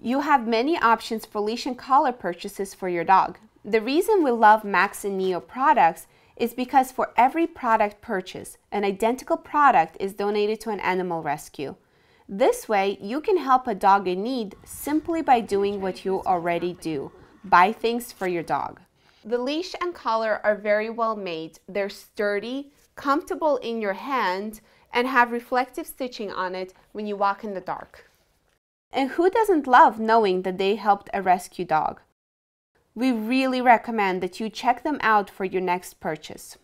You have many options for leash and collar purchases for your dog. The reason we love Max and Neo products is because for every product purchase, an identical product is donated to an animal rescue. This way, you can help a dog in need simply by doing what you already do. Buy things for your dog. The leash and collar are very well made. They're sturdy, comfortable in your hand, and have reflective stitching on it when you walk in the dark. And who doesn't love knowing that they helped a rescue dog? We really recommend that you check them out for your next purchase.